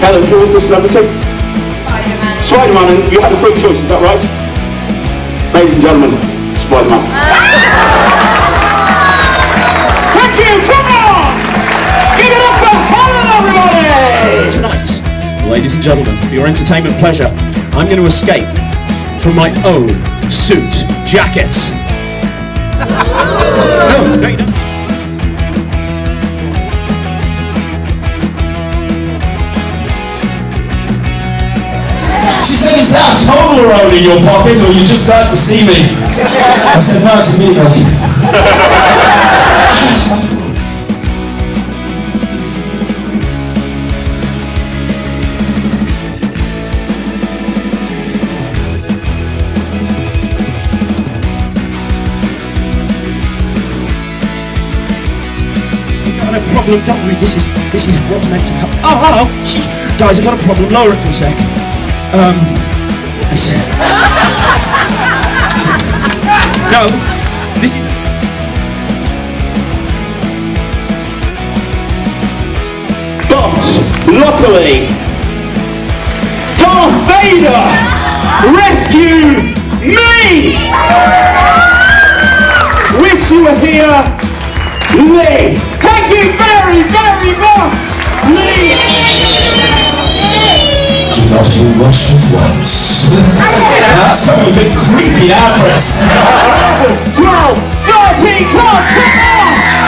Helen, who is the celebrity? Spider-Man. Spider-Man, and you had a free choice, is that right? Ladies and gentlemen, Spider-Man. Thank you, come on! Give it up for Helen, everybody! Tonight, ladies and gentlemen, for your entertainment pleasure, I'm going to escape from my own suit jacket. No, no, you don't. She said, is that a total roll in your pocket, or you just like to see me? I said, no, it's a meat hook. I've got a problem, don't worry, this is what's meant to happen. Oh, hello, guys, I've got a problem, lower it for a sec. I said... No, this is... But, luckily, Darth Vader rescued me! Wish you were here, Lee! Thank you very, very much, Lee! Not too much at once. That's coming a bit creepy now for us. 12, 13, come on!